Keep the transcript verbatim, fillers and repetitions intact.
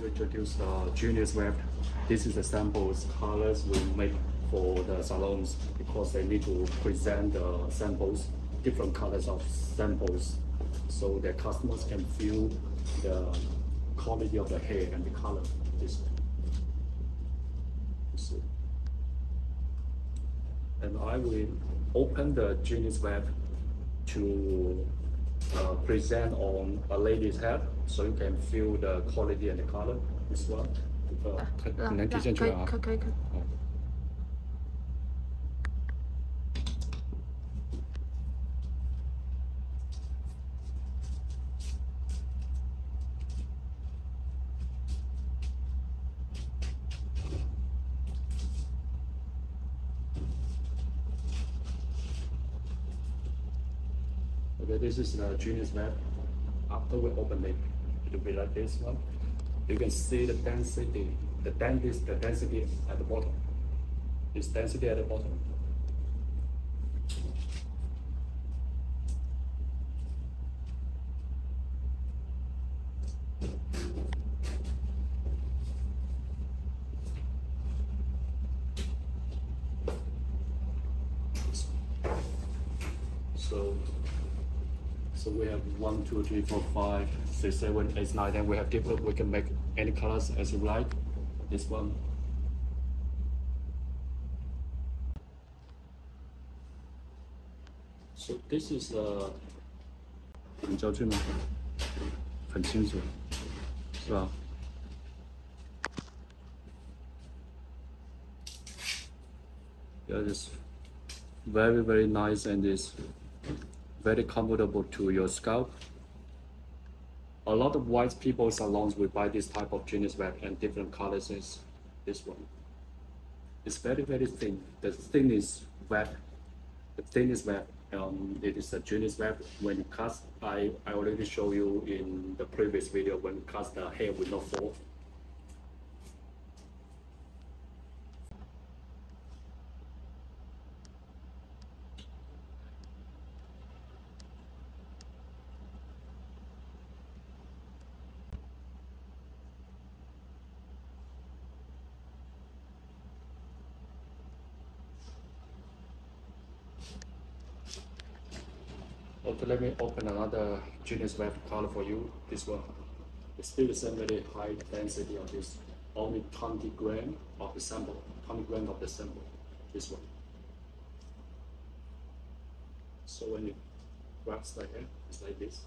to introduce uh, Genius Web. This is the samples colors we make for the salons because they need to present the uh, samples, different colors of samples, so their customers can feel the quality of the hair and the color. This, and I will open the Genius Web to uh, present on a lady's head, so you can feel the quality and the color. This one, uh, yeah, 能体现出来啊？可可可。好。Okay, this is the Genius Web. After we open it, it will be like this one. You can see the density, the density, the density at the bottom. It's density at the bottom. So. So we have one, two, three, four, five, six, seven, eight, nine, and we have different. We can make any colors as you like. This one. So this is the. 你知道这吗？很清楚，是吧？ Yeah, it's very, very nice, and it's very comfortable to your scalp. A lot of white people salons will buy this type of Genius Web and different colors. Is this one. It's very, very thin. The thin is web. The thin is web. Um, it is a Genius Web. When you cut, I, I already show you in the previous video, when you cut, the hair will not fall. Okay, let me open another Genius Web color for you. This one. It's still the same very high density of this. Only twenty grams of the sample. twenty grams of the sample. This one. So when you wax the hair, it's like this.